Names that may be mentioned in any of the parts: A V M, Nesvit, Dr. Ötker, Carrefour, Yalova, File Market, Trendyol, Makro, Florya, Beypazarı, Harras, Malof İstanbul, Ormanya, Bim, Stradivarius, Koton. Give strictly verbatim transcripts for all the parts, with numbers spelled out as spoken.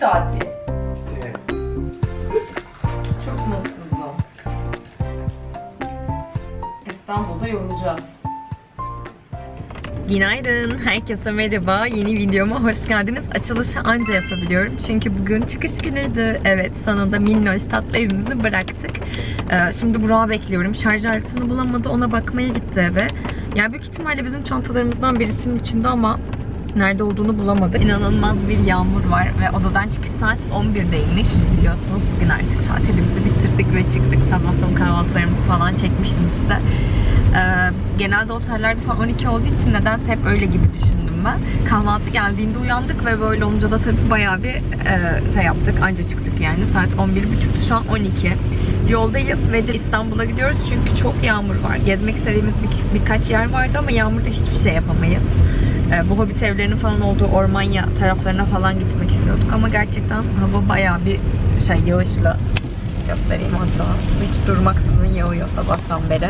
tatil. Evet. Çok mutsuzum. İstanbul'da yorulacağız. Günaydın, herkese merhaba. Yeni videoma hoş geldiniz. Açılışı anca yapabiliyorum çünkü bugün çıkış günüydü. Evet, sonunda minnoş tatlı evimizi bıraktık. Ee, şimdi Burak'ı bekliyorum. Şarj aletini bulamadı, ona bakmaya gitti eve. Yani büyük ihtimalle bizim çantalarımızdan birisinin içinde ama nerede olduğunu bulamadık. İnanılmaz bir yağmur var ve odadan çıkış saat on birdeymiş. Biliyorsunuz bugün artık tatilimizi bitirdik ve çıktık. Sabahtan kahvaltılarımızı falan çekmiştim size. Ee, genelde otellerde falan on iki olduğu için nedense hep öyle gibi düşündüm ben. Kahvaltı geldiğinde uyandık ve böyle olunca da tabii bayağı bir e, şey yaptık. Anca çıktık yani. Saat on bir buçuktu, şu an on iki. Yoldayız ve de İstanbul'a gidiyoruz çünkü çok yağmur var. Gezmek istediğimiz bir, birkaç yer vardı ama yağmurda hiçbir şey yapamayız. Bu hobbit evlerinin falan olduğu Ormanya taraflarına falan gitmek istiyorduk ama gerçekten hava bayağı bir şey, yağışlı. Göstereyim hatta. Hiç durmaksızın yağıyor sabahtan beri.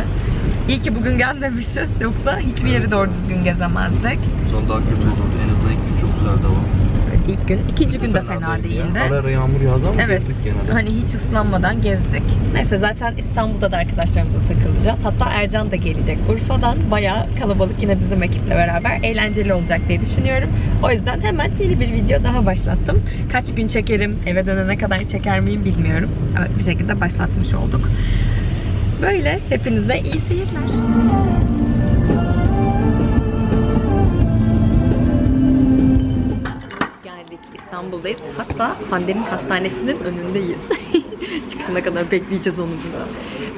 İyi ki bugün gelmemişiz, yoksa hiçbir yeri evet, doğru düzgün gezemezdik. Sonra daha kötü olurdu. En azından ilk gün çok güzeldi hava. Evet, ilk gün. İkinci gün de fena değildi. Ara ara yağmur yağdı ama evet, gezdik genelde. Hani hiç ıslanmadan gezdik. Neyse, zaten İstanbul'da da arkadaşlarımızla takılacağız. Hatta Ercan da gelecek Urfa'dan. Bayağı kalabalık yine bizim ekiple beraber. Eğlenceli olacak diye düşünüyorum. O yüzden hemen yeni bir video daha başlattım. Kaç gün çekerim, eve dönene kadar çeker miyim bilmiyorum. Evet, bir şekilde başlatmış olduk. Böyle, hepinize iyi seyirler. Geldik, İstanbul'dayız. Hatta pandemi hastanesinin önündeyiz. Çıkışına kadar bekleyeceğiz onu burada.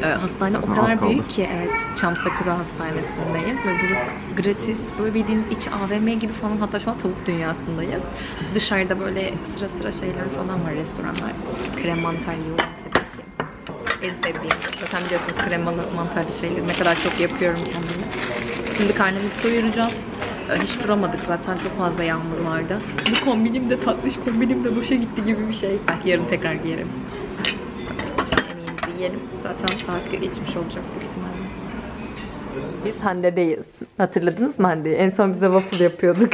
Ee, hastane o kadar büyük ki, evet, Çamsakura Hastanesi'ndeyiz ve burası gratis, böyle bildiğiniz iç A V M gibi falan, hatta şu an tavuk dünyasındayız. Dışarıda böyle sıra sıra şeyler falan var, restoranlar. Krem mantar yiyorlar. En sevdiğim. Zaten biliyorsunuz kremalı mantarlı şeyleri ne kadar çok yapıyorum kendime. Şimdi karnımızı doyuracağız. Hiç duramadık zaten, çok fazla yağmur vardı. Bu kombinim de tatlış kombinim de boşa gitti gibi bir şey. Belki yarın tekrar giyerim. Şimdi yemeğimizi yiyelim. Zaten saat geçmiş olacak büyük ihtimalle. Biz Hande'deyiz. Hatırladınız mı Hande'yi? En son bize waffle yapıyorduk.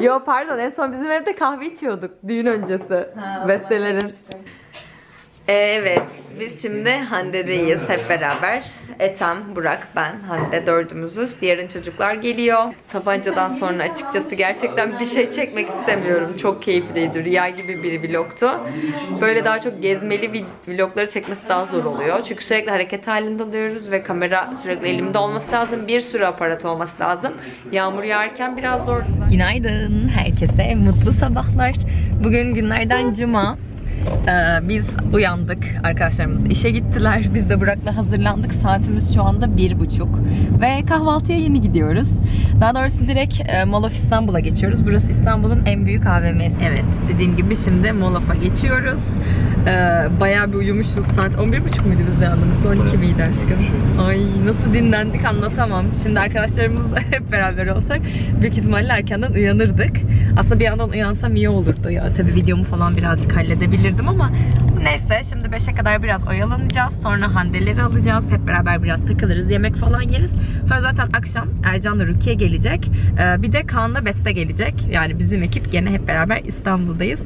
Yo pardon, en son bizim evde kahve içiyorduk. Düğün öncesi. Bestelerin. Evet, biz şimdi Hande'deyiz hep beraber. Ethem, Burak, ben, Hande dördümüzüz. Yarın çocuklar geliyor. Tabancadan sonra açıkçası gerçekten bir şey çekmek istemiyorum. Çok keyifliydi, rüya gibi bir vlogtu. Böyle daha çok gezmeli vlogları çekmesi daha zor oluyor. Çünkü sürekli hareket halinde oluyoruz ve kamera sürekli elimde olması lazım. Bir sürü aparat olması lazım. Yağmur yağarken biraz zor. Günaydın herkese, mutlu sabahlar. Bugün günlerden cuma. Ee, biz uyandık, arkadaşlarımız işe gittiler, biz de Burak'la hazırlandık. Saatimiz şu anda bir buçuk ve kahvaltıya yeni gidiyoruz. Daha doğrusu direkt e, Malof İstanbul'a geçiyoruz. Burası İstanbul'un en büyük A V M'si. Evet, dediğim gibi şimdi Malof'a geçiyoruz. Ee, bayağı bir uyumuşuz. Saat on bir buçuk muydu biz yandığımızda? on iki miydi aşkım? Ay nasıl dinlendik anlatamam. Şimdi arkadaşlarımızla hep beraber olsak büyük ihtimalle erkenden uyanırdık. Aslında bir yandan uyansam iyi olurdu ya. Tabii videomu falan birazcık halledebilirdim ama neyse, şimdi beşe kadar biraz oyalanacağız. Sonra Hande'leri alacağız. Hep beraber biraz takılırız. Yemek falan yeriz. Sonra zaten akşam Ercan'la Rukiye gelecek. Ee, bir de Kaan'la Beste gelecek. Yani bizim ekip gene hep beraber İstanbul'dayız.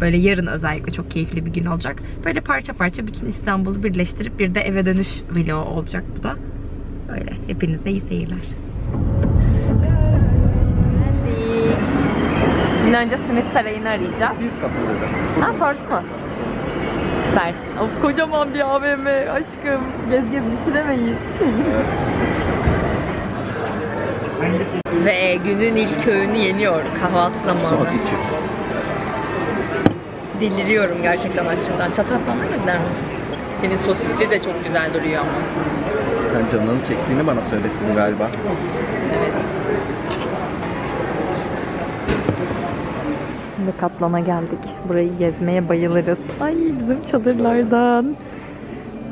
Böyle yarın özellikle çok keyifli bir gün olacak. Böyle parça parça bütün İstanbul'u birleştirip bir de eve dönüş vlogu olacak bu da. Böyle. Hepinize iyi seyirler. Şimdi önce Simit Sarayı'nı arayacağız. Büyük kapıda da. Ha, sordun mu? Süper. Of, kocaman bir A V M aşkım. Gez gez bitiremeyiz. Ve günün ilk öğünü yeniyor. Kahvaltı zamanı. Deliriyorum gerçekten açlıktan. Çatal falan mı gider mi? Senin sosisli de çok güzel duruyor ama. Sen canının çektiğini bana söylettin galiba. Evet. Şimdi Katlan'a geldik. Burayı gezmeye bayılırız. Ay bizim çadırlardan.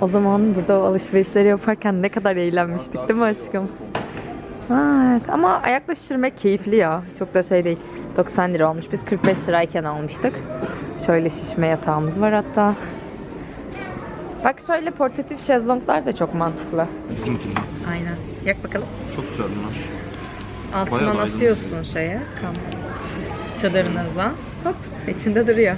O zaman burada alışverişleri yaparken ne kadar eğlenmiştik değil mi aşkım? Evet. Ama ayakla şişirmek keyifli ya. Çok da şey değil. doksan lira olmuş. Biz kırk beş lirayken almıştık. Şöyle şişme yatağımız var hatta. Bak şöyle portatif şezlonglar da çok mantıklı. Bizim için. Aynen. Yak bakalım. Çok güzel bunlar. Altına nasıl diyorsun şeye? Kamp. çadırınızdan. Hop, içinde duruyor.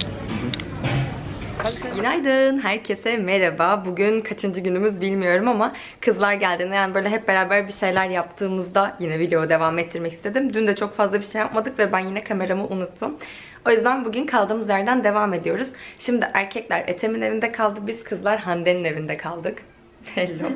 Günaydın, herkese merhaba. Bugün kaçıncı günümüz bilmiyorum ama kızlar geldiğinde, yani böyle hep beraber bir şeyler yaptığımızda yine video devam ettirmek istedim. Dün de çok fazla bir şey yapmadık ve ben yine kameramı unuttum. O yüzden bugün kaldığımız yerden devam ediyoruz. Şimdi erkekler Ethem'in evinde kaldı, biz kızlar Hande'nin evinde kaldık. Hello.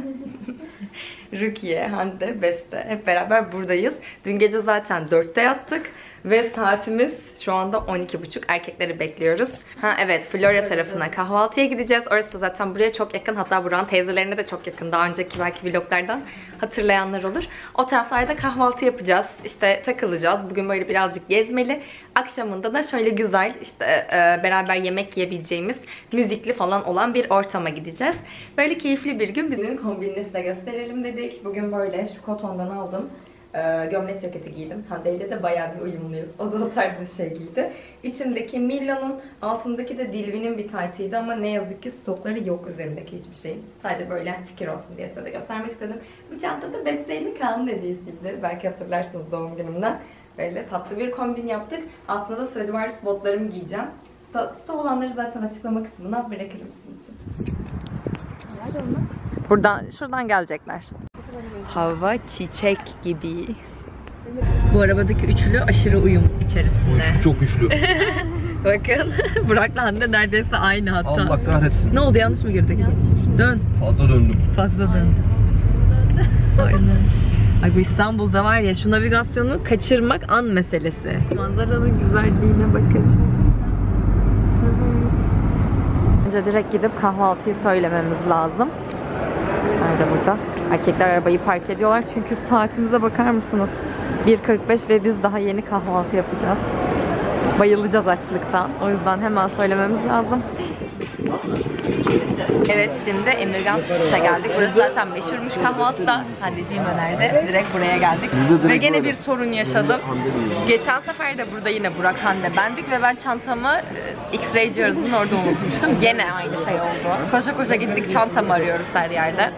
Rukiye, Hande, Beste hep beraber buradayız. Dün gece zaten dörtte yattık. Ve saatimiz şu anda on iki buçuk. Erkekleri bekliyoruz. Ha evet, Florya tarafına kahvaltıya gideceğiz. Orası da zaten buraya çok yakın. Hatta buranın teyzelerine de çok yakın. Daha önceki belki vloglardan hatırlayanlar olur. O taraflarda kahvaltı yapacağız. İşte takılacağız. Bugün böyle birazcık gezmeli. Akşamında da şöyle güzel işte e, beraber yemek yiyebileceğimiz, müzikli falan olan bir ortama gideceğiz. Böyle keyifli bir gün. Bizim kombinini size gösterelim dedik. Bugün böyle şu kotondan aldım. Gömlek ceketi giydim. Hande ile de bayağı bir uyumluyuz. O da o tarz bir şey giydi. İçimdeki Mila'nın, altındaki de Dilvi'nin bir taytıydı ama ne yazık ki stokları yok üzerindeki hiçbir şeyin. Sadece böyle fikir olsun diye size de göstermek istedim. Bu çantada Beste'yle Kaan hediyesiydi. Belki hatırlarsınız doğum günümden. Böyle tatlı bir kombin yaptık. Altına da Stradivarius botlarımı giyeceğim. Sto olanları zaten açıklama kısmına bırakırım sizin için. Nerede onlar? Buradan, şuradan gelecekler. Hava çiçek gibi. Bu arabadaki üçlü aşırı uyum içerisinde. O üçlü çok güçlü. Bakın Burak'la Hande neredeyse aynı hatta. Allah kahretsin. Ne oldu, yanlış mı girdik? Yanlış. Dön. Fazla döndüm. Fazla döndüm. Aynen. Ay bu İstanbul'da var ya, şu navigasyonu kaçırmak an meselesi. Manzaranın güzelliğine bakın. Önce direkt gidip kahvaltıyı söylememiz lazım. Nerede burada? Erkekler arabayı park ediyorlar çünkü saatimize bakar mısınız? bir kırk beş ve biz daha yeni kahvaltı yapacağız. Bayılacağız açlıktan. O yüzden hemen söylememiz lazım. Evet, şimdi Emirgan Sütçü'ye geldik. Burası zaten meşhurmuş kahvaltıda. Handeciğim önerdi. Direkt buraya geldik. Ve gene bir sorun yaşadım. Geçen sefer de burada yine Burak, Hande, bendik ve ben çantamı X-Ray cihazının orada unutmuştum. Gene aynı şey oldu. Koşa koşa gittik, çantamı arıyoruz her yerde.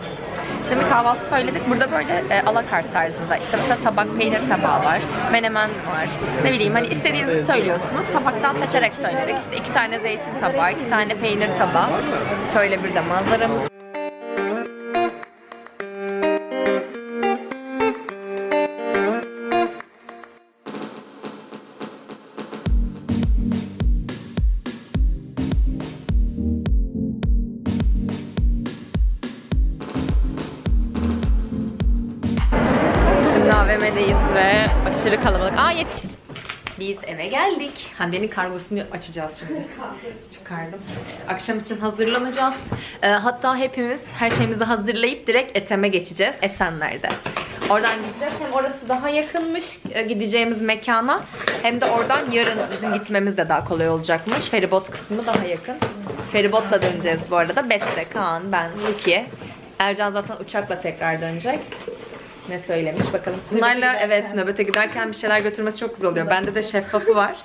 Şimdi kahvaltı söyledik. Burada böyle e, alakart tarzında. İşte mesela tabak peynir tabağı var. Menemen var. Ne bileyim, hani istediğinizi söylüyorsunuz. Tabaktan seçerek söyledik. İşte iki tane zeytin tabağı, iki tane peynir tabağı. Şöyle bir de manzaramız. Deyiz ve aşırı kalabalık. Aa yetişin. Biz eve geldik. Hande'nin kargosunu açacağız şimdi. Çıkardım. Akşam için hazırlanacağız. Ee, hatta hepimiz her şeyimizi hazırlayıp direkt Ethem'e geçeceğiz. Esenler'de. Oradan gideceğiz. Hem orası daha yakınmış gideceğimiz mekana, hem de oradan yarın bizim gitmemiz de daha kolay olacakmış. Feribot kısmı daha yakın. Feribotla döneceğiz bu arada. Beste, Kaan, ben, Rukiye. Ercan zaten uçakla tekrar dönecek. Ne söylemiş bakalım. Bunlarla evet, nöbete giderken bir şeyler götürmesi çok güzel oluyor. Bende de şeffafı var.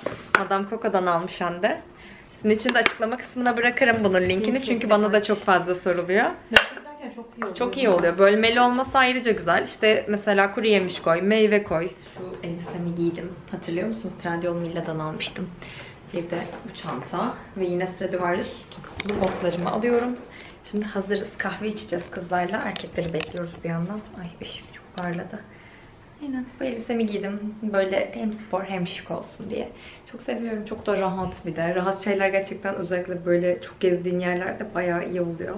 Adam Koka'dan almış Hande. Sizin için de açıklama kısmına bırakırım bunun linkini. Çünkü bana da çok fazla soruluyor. Çok iyi oluyor. Bölmeli olması ayrıca güzel. İşte mesela kuru yemiş koy, meyve koy. Şu elbisemi giydim. Hatırlıyor musunuz? Trendyol Mila'dan almıştım. Bir de bu çanta. Ve yine Stradivarius tokatlı botlarımı alıyorum. Şimdi hazırız. Kahve içeceğiz kızlarla. Erkekleri bekliyoruz bir yandan. Ay ışık çok parladı. Aynen. Bu elbisemi giydim. Böyle hem spor hem şık olsun diye. Çok seviyorum. Çok da rahat bir de. Rahat şeyler gerçekten özellikle böyle çok gezdiğin yerlerde bayağı iyi oluyor.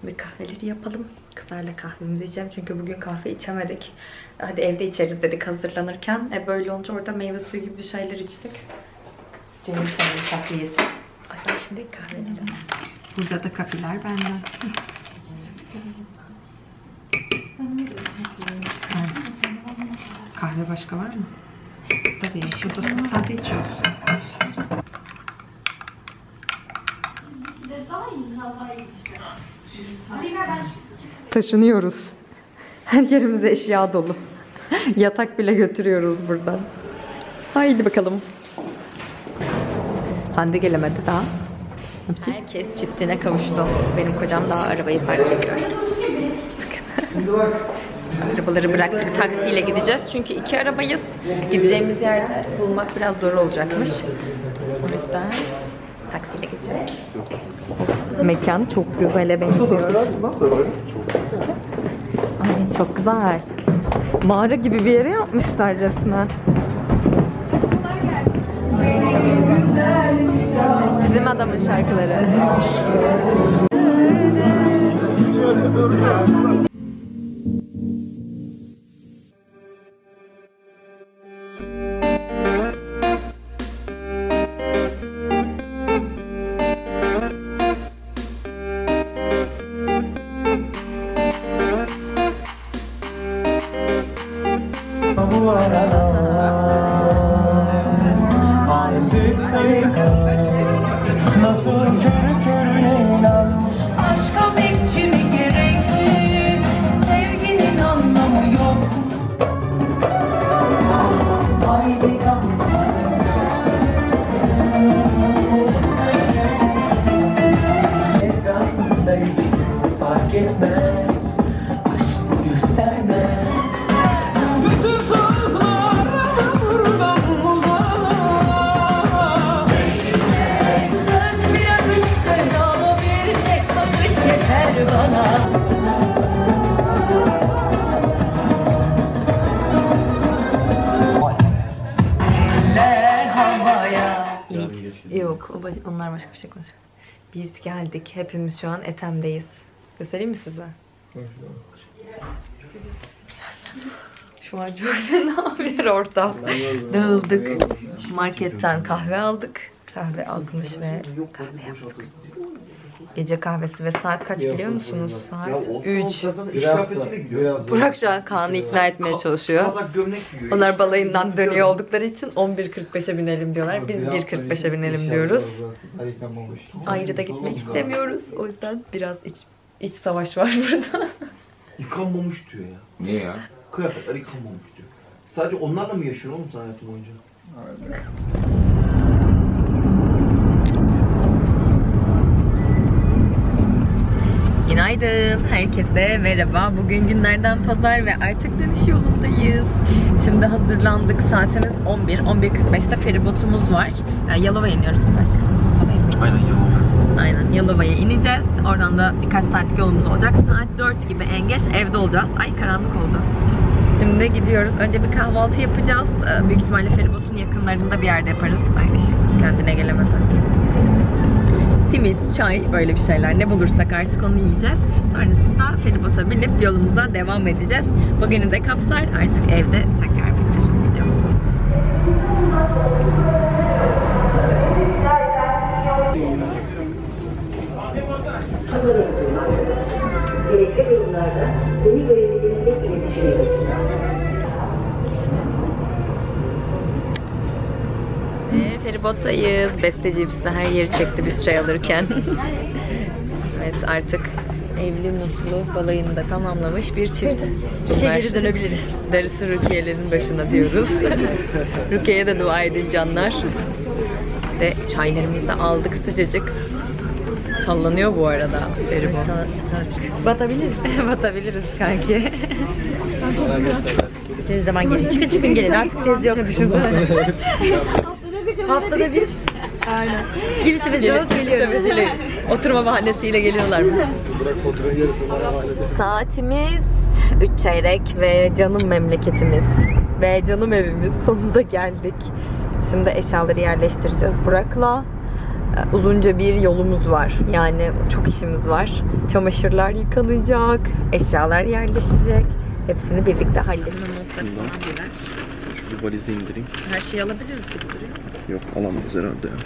Şimdi kahveleri yapalım. Kızlarla kahvemizi içeceğim. Çünkü bugün kahve içemedik. Hadi evde içeriz dedik hazırlanırken. E böyle olunca orada meyve suyu gibi bir şeyler içtik. Cemil senin tatlıyesi. Ay şimdi kahveleri. Burada da kafeler benden. Kahve başka var mı? Tabii yaşıyordu. Sade içiyorsun. Taşınıyoruz. Her yerimize eşya dolu. Yatak bile götürüyoruz buradan. Haydi bakalım. Hande gelemedi daha. Herkes çiftine kavuştu. Benim kocam daha arabayı park ediyor. Arabaları bıraktık, taksiyle gideceğiz. Çünkü iki arabayız. Gideceğimiz yerde bulmak biraz zor olacakmış. O yüzden taksiyle gideceğiz. Mekan çok güzele benziyor. Ay çok güzel. Mağara gibi bir yere yapmışlar resmen. Bizim adamın şarkıları. Onlar başka bir şey konuşuyor. Biz geldik. Hepimiz şu an Ethem'deyiz. Göstereyim mi size? Şu an çok fena bir ortam. Dağıldık. Marketten kahve aldık. Kahve almış ve kahve yaptık. Gece kahvesi ve saat kaç biliyor musunuz? Saat üç. Burak şu an Kaan'ı ikna etmeye çalışıyor. Onlar balayından dönüyor oldukları için on bir kırk beşe binelim diyorlar. Biz bir kırk beşe binelim diyoruz. Ayrı da gitmek istemiyoruz. O yüzden biraz iç, iç savaş var burada. Yıkanmamış diyor ya. Niye ya? Kıyafetler yıkanmamış diyor. Sadece onlarla mı yaşıyorsun oğlum sen hayatın boyunca? Günaydın herkese, merhaba. Bugün günlerden pazar ve artık dönüş yolundayız. Şimdi hazırlandık, saatimiz on bir. on bir kırk beşte feribotumuz var. Yani Yalova'ya iniyoruz başkanım. Aynen Yalova. Aynen Yalova'ya ineceğiz. Oradan da birkaç saatlik yolumuz olacak. Saat dört gibi en geç evde olacağız. Ay karanlık oldu. Şimdi gidiyoruz. Önce bir kahvaltı yapacağız. Büyük ihtimalle feribotun yakınlarında bir yerde yaparız. Ay ışık kendine gelemez artık. Simit, çay, böyle bir şeyler. Ne bulursak artık onu yiyeceğiz. Sonrasında feribota binip yolumuza devam edeceğiz. Bugünü de kapsar. Artık evde tekrar bitiririz videomuzu. Gerekli durumlarda seni görebildiğinizde iletişime geçeceğiz. Feribottayız. Besteci bizi her yeri çekti biz çay alırken. Evet artık evli mutlu balayını da tamamlamış bir çift. İşe geri dönebiliriz. Darısı Rukiye'lerin başına diyoruz. Rukiye'ye de dua edin canlar. Ve çaylarımızı da aldık sıcacık. Sallanıyor bu arada Ceribon. Batabiliriz. Batabiliriz kanki. İstediğiniz zaman gelin. Çıkın çıkın gelin. Artık tez yok. Haftada bir. Aynen. Girisi ve dört geliyor. Oturma bahanesiyle geliyorlar. Bırak fotoğrafı yarısını hallederiz. Saatimiz üç çeyrek ve canım memleketimiz ve canım evimiz sonunda geldik. Şimdi eşyaları yerleştireceğiz Burak'la. Uzunca bir yolumuz var. Yani çok işimiz var. Çamaşırlar yıkanacak, eşyalar yerleşecek. Hepsini birlikte halledeceğiz. Şu valizi indireyim. Her şeyi alabiliriz gibi duruyor. Yok alamayız herhalde ya.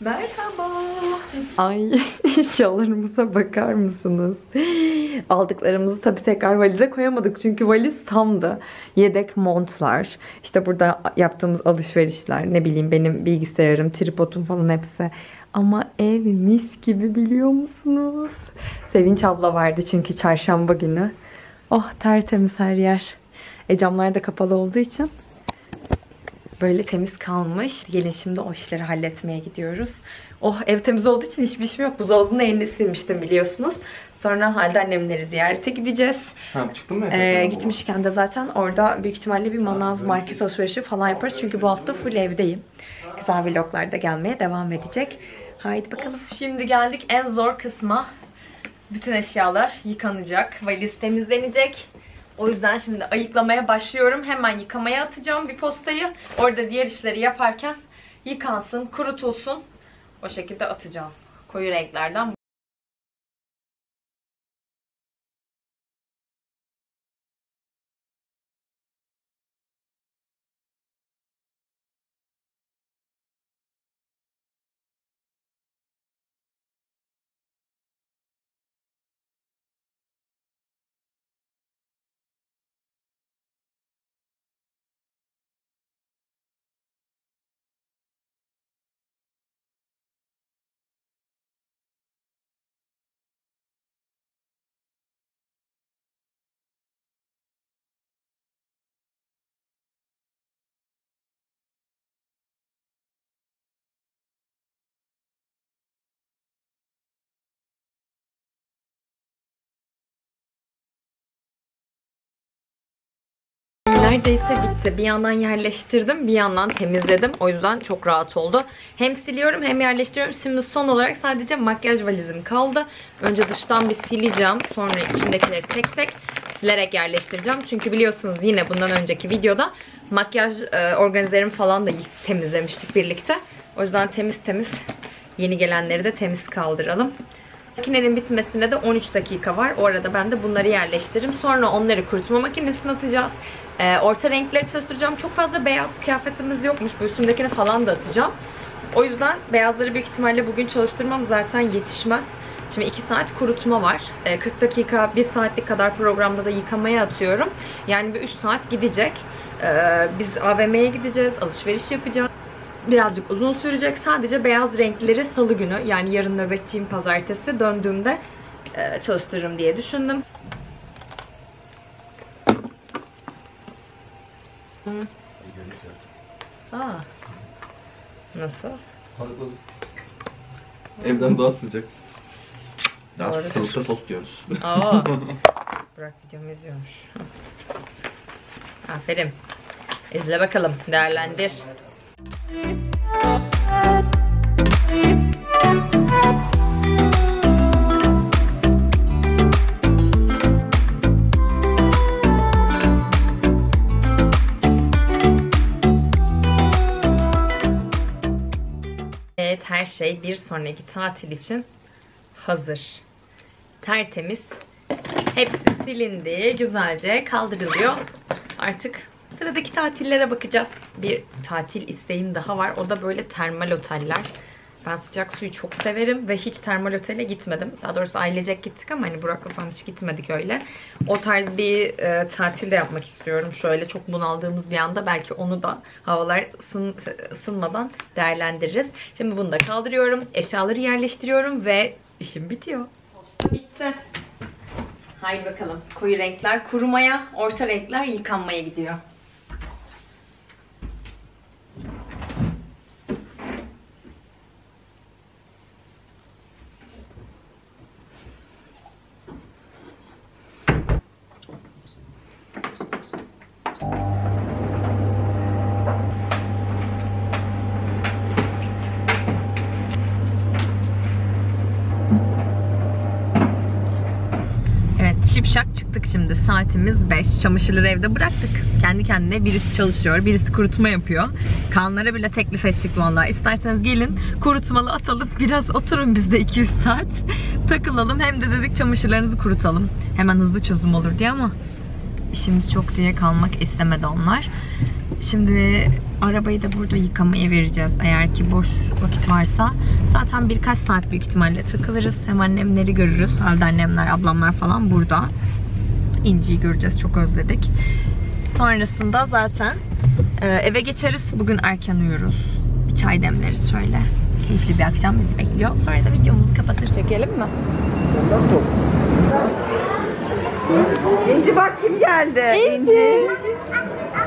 Merhaba. Ay eşyalarımıza bakar mısınız? Aldıklarımızı tabii tekrar valize koyamadık. Çünkü valiz tamdı. Yedek montlar. İşte burada yaptığımız alışverişler. Ne bileyim benim bilgisayarım, tripodum falan hepsi. Ama ev mis gibi biliyor musunuz? Sevinç abla vardı çünkü çarşamba günü. Oh tertemiz her yer. E camlar da kapalı olduğu için böyle temiz kalmış. Gelin şimdi o işleri halletmeye gidiyoruz. Oh, ev temiz olduğu için hiçbir işim yok. Buzdolabını elini silmiştim biliyorsunuz. Sonra halde annemleri ziyarete gideceğiz. Ha, çıktın mı? Ee, gitmişken de zaten orada büyük ihtimalle bir manav, market alışverişi falan yaparız. Çünkü bu hafta full evdeyim. Güzel vloglarda gelmeye devam edecek. Haydi bakalım. Şimdi geldik en zor kısma. Bütün eşyalar yıkanacak. Valiz temizlenecek. O yüzden şimdi ayıklamaya başlıyorum. Hemen yıkamaya atacağım bir postayı. Orada diğer işleri yaparken yıkansın, kurutulsun. O şekilde atacağım. Koyu renklerden. Neredeyse bitti. Bir yandan yerleştirdim, bir yandan temizledim. O yüzden çok rahat oldu. Hem siliyorum hem yerleştiriyorum. Şimdi son olarak sadece makyaj valizim kaldı. Önce dıştan bir sileceğim. Sonra içindekileri tek tek silerek yerleştireceğim. Çünkü biliyorsunuz yine bundan önceki videoda makyaj e, organizelerimi falan da temizlemiştik birlikte. O yüzden temiz temiz yeni gelenleri de temiz kaldıralım. Makinenin bitmesine de on üç dakika var. O arada ben de bunları yerleştiririm. Sonra onları kurutma makinesine atacağız. Ee, orta renkleri çalıştıracağım. Çok fazla beyaz kıyafetimiz yokmuş. Bu üstümdekini falan da atacağım. O yüzden beyazları büyük ihtimalle bugün çalıştırmam zaten yetişmez. Şimdi iki saat kurutma var. Ee, kırk dakika, bir saatlik kadar programda da yıkamaya atıyorum. Yani bir üç saat gidecek. Ee, biz A V M'ye gideceğiz, alışveriş yapacağız. Birazcık uzun sürecek. Sadece beyaz renkleri salı günü, yani yarın nöbetçiyim, pazartesi döndüğümde e, çalıştırırım diye düşündüm. Hmm. Aa. Nasıl? Evden daha sıcak. Daha sıcakta tost diyoruz. Aa. Bırak videomu izliyormuş. Aferin. İzle bakalım, değerlendir. Evet, her şey bir sonraki tatil için hazır. Tertemiz. Hepsi silindi, güzelce kaldırılıyor. Artık sıradaki tatillere bakacağız. Bir tatil isteğim daha var. O da böyle termal oteller. Ben sıcak suyu çok severim ve hiç termal otele gitmedim. Daha doğrusu ailecek gittik ama hani Burak'la falan hiç gitmedik öyle. O tarz bir e, tatil de yapmak istiyorum. Şöyle çok bunaldığımız bir anda belki onu da havalar ısın, ısınmadan değerlendiririz. Şimdi bunu da kaldırıyorum. Eşyaları yerleştiriyorum ve işim bitiyor. Bitti. Haydi bakalım. Koyu renkler kurumaya, orta renkler yıkanmaya gidiyor. Şipşak çıktık şimdi. Saatimiz beş. Çamaşırları evde bıraktık. Kendi kendine birisi çalışıyor, birisi kurutma yapıyor. Kanlara bile teklif ettik vallahi. İsterseniz gelin kurutmalı atalım. Biraz oturun bizde iki üç saat. Takılalım. Hem de dedik çamaşırlarınızı kurutalım. Hemen hızlı çözüm olur diye ama işimiz çok diye kalmak istemedi onlar. Şimdi arabayı da burada yıkamaya vereceğiz. Eğer ki boş vakit varsa zaten birkaç saat büyük ihtimalle takılırız. Hem annemleri görürüz. Halde annemler, ablamlar falan burada. İnci'yi göreceğiz. Çok özledik. Sonrasında zaten eve geçeriz. Bugün erken uyuruz. Bir çay demleriz şöyle. Keyifli bir akşam bizi bekliyor. Sonra da videomuzu kapatır. Çekelim mi? İnci bak kim geldi. İnci. İnci.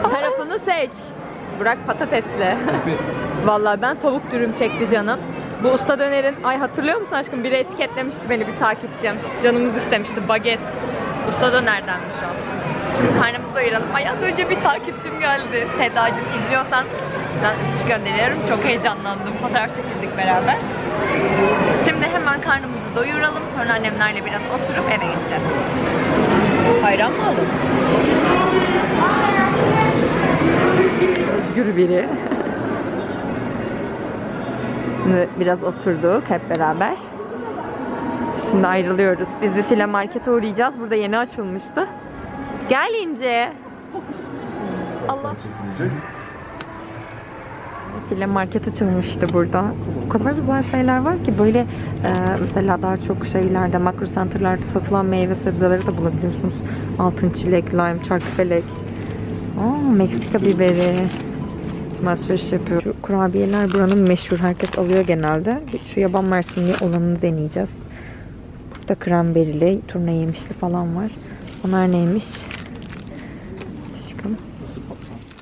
Tarafını seç. Burak patatesli. Vallahi ben tavuk dürüm çekti canım. Bu usta dönerin, ay hatırlıyor musun aşkım? Biri etiketlemişti beni, bir takipçim. Canımız istemişti baget. Usta dönerdenmiş o. Şimdi karnımızı ayıralım. Ay az önce bir takipçim geldi. Sedacığım, izliyorsan ben hiç gönderiyorum. Çok heyecanlandım. Fotoğraf çekildik beraber. Şimdi hemen karnımızı doyuralım. Sonra annemlerle biraz oturup eve gideceğiz. Hayran mı oldun? Özgür biri. Şimdi biraz oturduk hep beraber. Şimdi ayrılıyoruz. Biz bir File Market'e uğrayacağız. Burada yeni açılmıştı. Gel ince. Allah. File Market açılmıştı burada. O kadar güzel şeyler var ki böyle e, mesela daha çok şeylerde, makro center'larda satılan meyve sebzeleri de bulabiliyorsunuz. Altın çilek, lime, çarkıfelek. Aa, Meksika biberi. Masraf yapıyor. Şu kurabiyeler buranın meşhur. Herkes alıyor genelde. Şu yaban mersinli olanını deneyeceğiz. Burada kranberili, turna yemişli falan var. Onlar neymiş? Aşkım.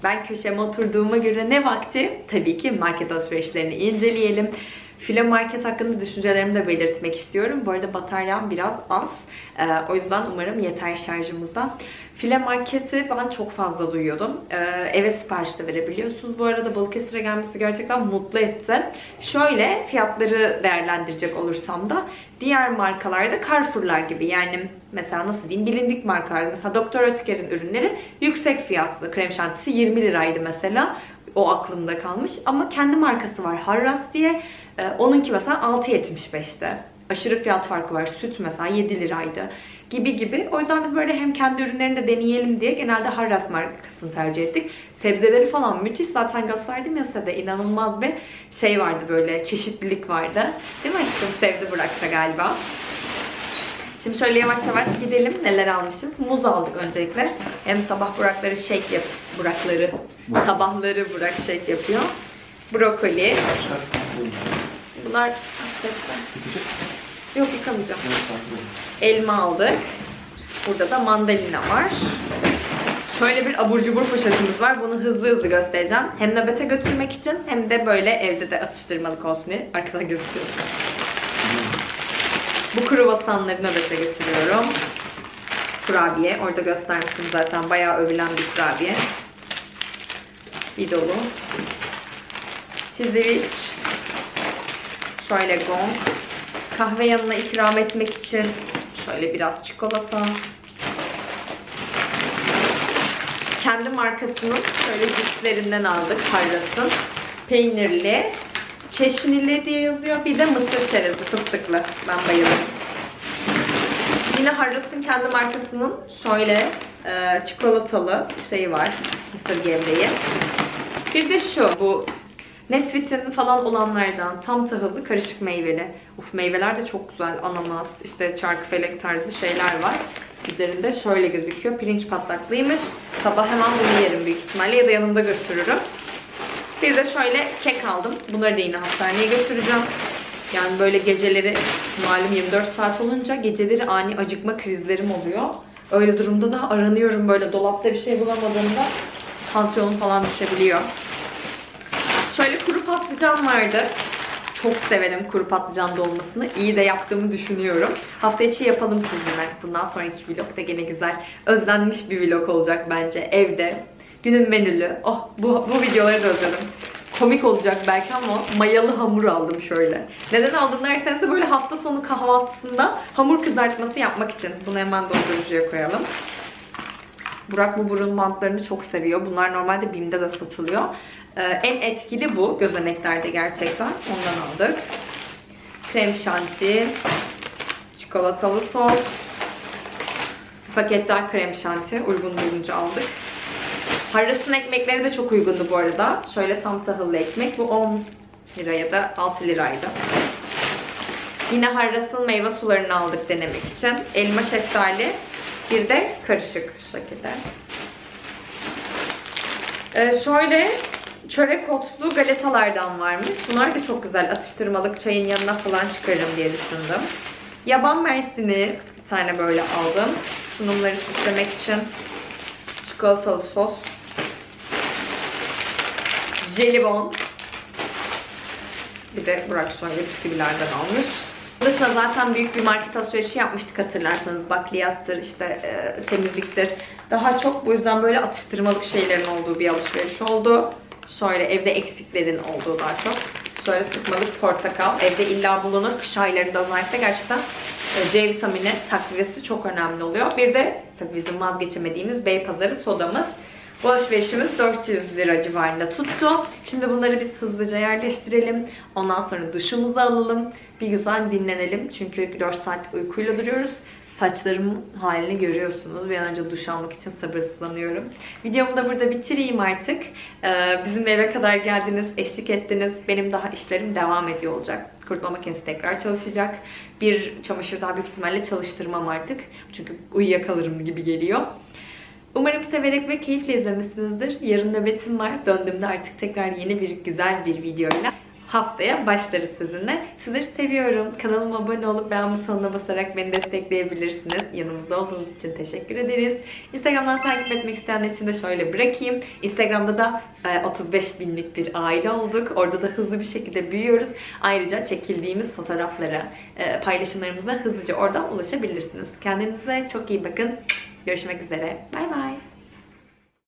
Ben köşeme oturduğuma göre ne vakti? Tabii ki market alışverişlerini inceleyelim. File Market hakkında düşüncelerimi de belirtmek istiyorum. Bu arada bataryam biraz az. Ee, o yüzden umarım yeter şarjımıza. File Market'i ben çok fazla duyuyordum. Ee, eve sipariş de verebiliyorsunuz. Bu arada Balıkesir'e gelmesi gerçekten mutlu etti. Şöyle fiyatları değerlendirecek olursam da diğer markalarda Carrefour'lar gibi, yani mesela nasıl diyeyim, bilindik markalarda mesela doktor Ötker'in ürünleri yüksek fiyatlı. Krem şantisi yirmi liraydı mesela. O aklımda kalmış. Ama kendi markası var Harras diye. Ee, onunki mesela altı yetmiş beş'te. Aşırı fiyat farkı var. Süt mesela yedi liraydı gibi gibi. O yüzden biz böyle hem kendi ürünlerini de deneyelim diye genelde Harras markasını tercih ettik. Sebzeleri falan müthiş. Zaten gösterdim ya size de, inanılmaz bir şey vardı, böyle çeşitlilik vardı. Değil mi aşkım? Sevdi Burak'ta galiba. Şimdi şöyle yavaş yavaş gidelim. Neler almışız? Muz aldık öncelikle. Hem sabah Burakları shake yap... Burakları... Sabahları Burak shake yapıyor. Brokoli. Bunlar... Yok, yıkamayacağım. Elma aldık. Burada da mandalina var. Şöyle bir abur cubur poşetimiz var. Bunu hızlı hızlı göstereceğim. Hem nöbete götürmek için hem de böyle evde de atıştırmalık olsun diye. Arkadan gözüküyor. Bu kruvasanları nöbete götürüyorum. Kurabiye. Orada göstermiştim zaten. Bayağı övülen bir kurabiye. Bir dolu. Çiziliç. Şöyle gong. Kahve yanına ikram etmek için şöyle biraz çikolata. Kendi markasının şöyle cipslerinden aldık. Harras'ın. Peynirli. Çeşnili diye yazıyor. Bir de mısır çerezi fıstıklı. Ben bayılırım. Yine Harras'ın kendi markasının şöyle e, çikolatalı şeyi var. Mısır gevreği. Bir de şu. Bu Nesvit'in falan olanlardan tam tahıllı karışık meyveli. Uf, meyveler de çok güzel. Ananas, işte çarkıfelek tarzı şeyler var. Üzerinde şöyle gözüküyor. Pirinç patlaklıymış. Sabah hemen bunu yerim büyük ihtimalle ya da yanımda götürürüm. Bir de şöyle kek aldım. Bunları da yine hastaneye götüreceğim. Yani böyle geceleri malum yirmi dört saat olunca geceleri ani acıkma krizlerim oluyor. Öyle durumda da aranıyorum, böyle dolapta bir şey bulamadığımda tansiyonum falan düşebiliyor. Şöyle kuru patlıcan vardı. Çok severim kuru patlıcan dolmasını. İyi de yaptığımı düşünüyorum. Hafta içi yapalım sizinle. Bundan sonraki vlog da gene güzel, özlenmiş bir vlog olacak bence. Evde günün menülü. Oh, bu, bu videoları da özledim. Komik olacak belki ama mayalı hamur aldım şöyle. Neden aldım derseniz de böyle hafta sonu kahvaltısında hamur kızartması yapmak için. Bunu hemen dondurucuya koyalım. Burak bu burun bantlarını çok seviyor. Bunlar normalde Bim'de de satılıyor. Ee, en etkili bu gözeneklerde gerçekten. Ondan aldık. Krem şanti. Çikolatalı sos. Paketler krem şanti. Uygun bulunca aldık. Harras'ın ekmekleri de çok uygundu bu arada. Şöyle tam tahıllı ekmek. Bu on lira ya da altı liraydı. Yine Harras'ın meyve sularını aldık denemek için. Elma şeftali. Bir de karışık şekilde. Ee, şöyle çörek otlu galetalardan varmış. Bunlar da çok güzel. Atıştırmalık çayın yanına falan çıkarım diye düşündüm. Yaban mersini bir tane böyle aldım. Sunumları süslemek için. Çikolatalı sos. jelibon. Bir de Burak Soylu bisküvilerden almış. Burası zaten büyük bir market alışverişi yapmıştık hatırlarsanız. Bakliyattır, işte e, temizliktir. Daha çok bu yüzden böyle atıştırmalık şeylerin olduğu bir alışveriş oldu. Şöyle evde eksiklerin olduğu daha çok. Şöyle sıkmalık portakal. Evde illa bulunur. Kış aylarında özellikle gerçekten C vitamini takviyesi çok önemli oluyor. Bir de tabii bizim vazgeçemediğimiz Beypazarı sodamız. Bu alışverişimiz dört yüz lira civarında tuttu. Şimdi bunları biz hızlıca yerleştirelim. Ondan sonra duşumuzu alalım. Bir güzel dinlenelim. Çünkü dört saatlik uykuyla duruyoruz. Saçlarımın halini görüyorsunuz. Bir an önce duş almak için sabırsızlanıyorum. Videomu da burada bitireyim artık. Ee, bizim eve kadar geldiniz, eşlik ettiniz. Benim daha işlerim devam ediyor olacak. Kurutma makinesi tekrar çalışacak. Bir çamaşır daha büyük ihtimalle çalıştırmam artık. Çünkü uyuyakalırım gibi geliyor. Umarım severek ve keyifle izlemişsinizdir. Yarın nöbetim var. Döndüğümde artık tekrar yeni bir güzel bir videoyla haftaya başlarız sizinle. Sizleri seviyorum. Kanalıma abone olup beğen butonuna basarak beni destekleyebilirsiniz. Yanımızda olduğunuz için teşekkür ederiz. Instagram'dan takip etmek isteyenler için de şöyle bırakayım. Instagram'da da otuz beş binlik bir aile olduk. Orada da hızlı bir şekilde büyüyoruz. Ayrıca çekildiğimiz fotoğraflara, paylaşımlarımıza hızlıca oradan ulaşabilirsiniz. Kendinize çok iyi bakın. Görüşmek üzere. Bay bay.